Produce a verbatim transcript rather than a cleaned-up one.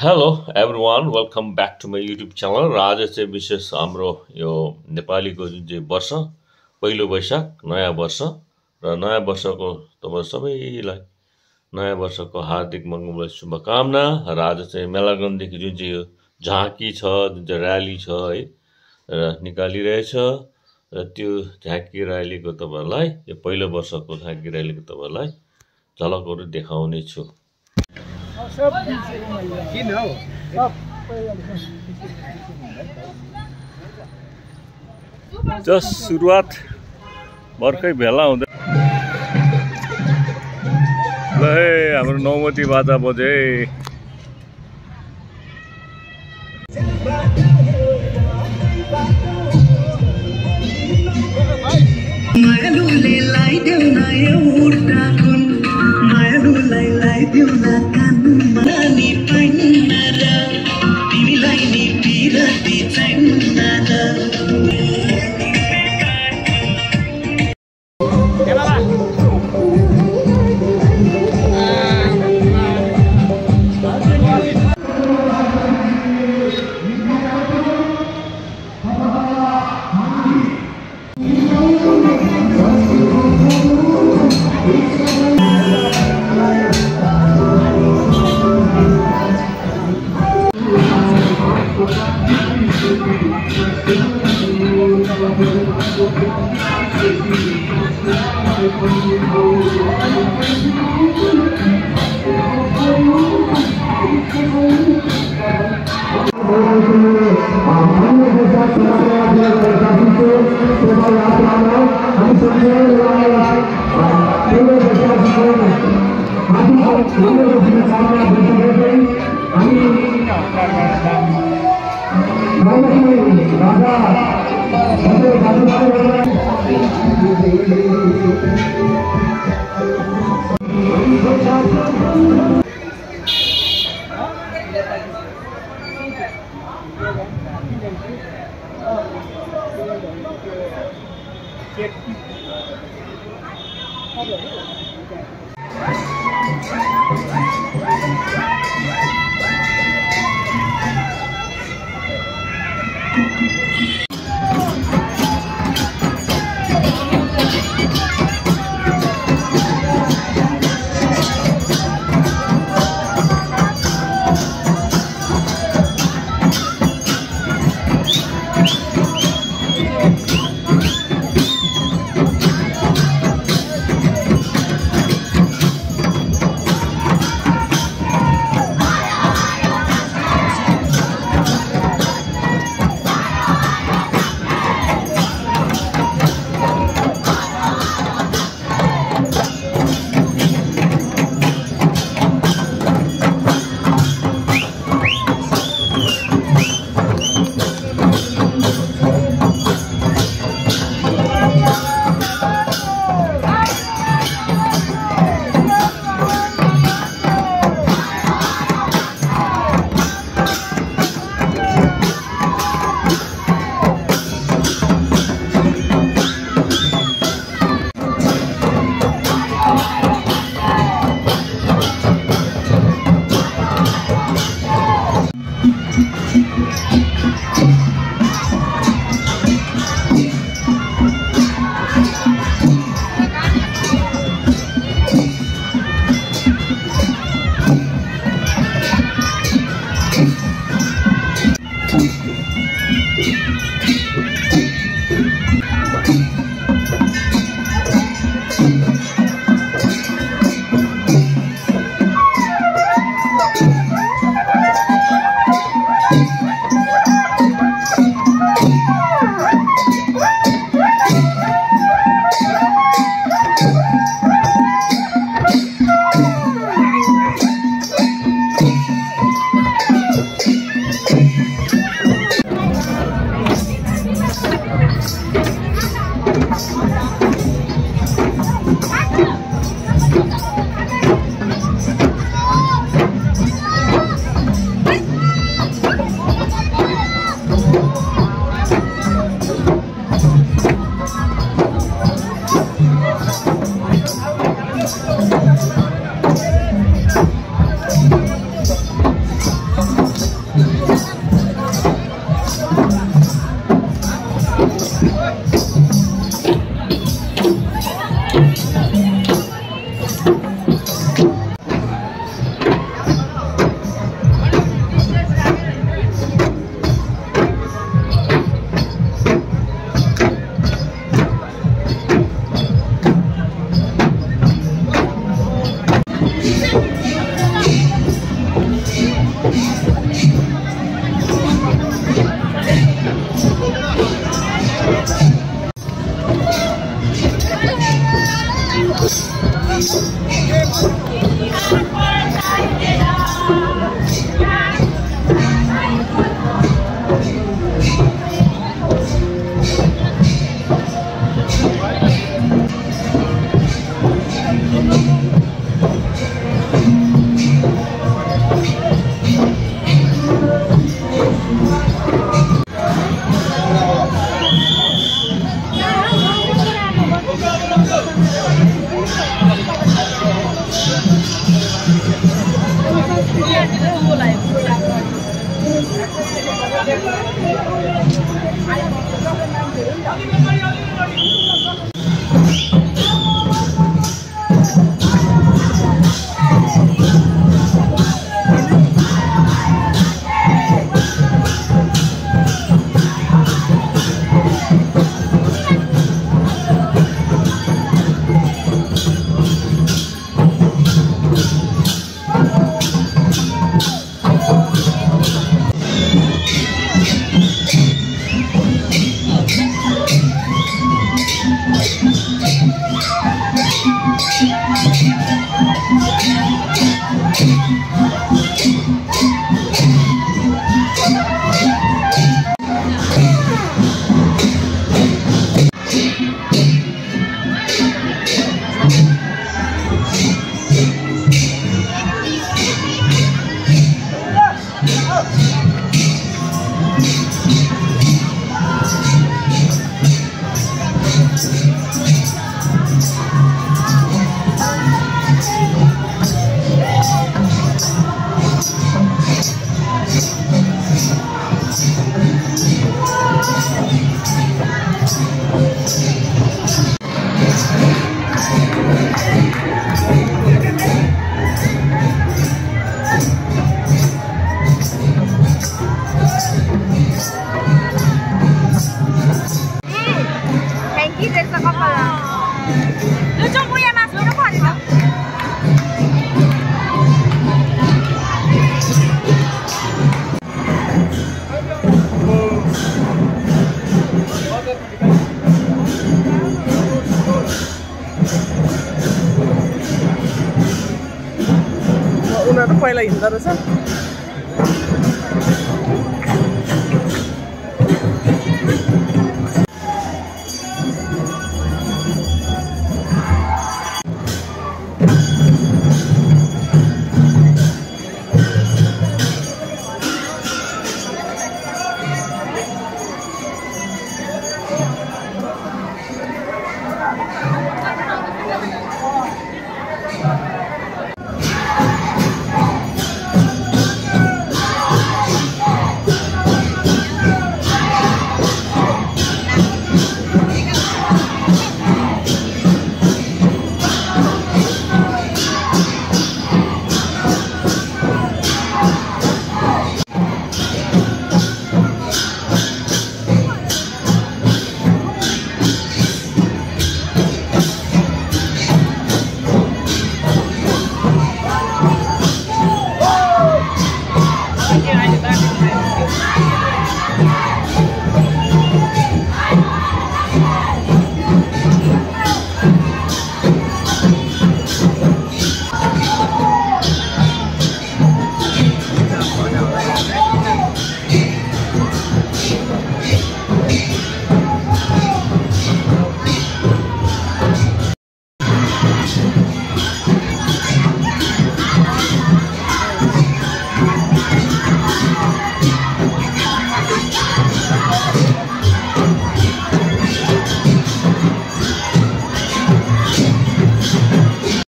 Hello everyone welcome back to my YouTube channel. र आज चाहिँ विशेष हाम्रो यो नेपालीको जुन चाहिँ वर्ष पहिलो वैशाख नयाँ वर्ष र नयाँ वर्षको तपाईं सबैलाई नयाँ वर्षको हार्दिक मङ्गलमय शुभकामना। र आज चाहिँ मेलाग्राउन्डदेखि जुन चाहिँ यो झाँकी छ जुन चाहिँ र्याली छ है र निकालिरहेछ र त्यो झाँकी र्यालीको तपाईंलाई यो पहिलो वर्षको झाँकी र्यालीको तपाईंलाई झलकहरू देखाउने छु। सब किन हो जस सुरुवात भर्खै भेला हुँदै ल है हाम्रो नौमती बाजा बजे। पहिला हिँड्दा रहेछ।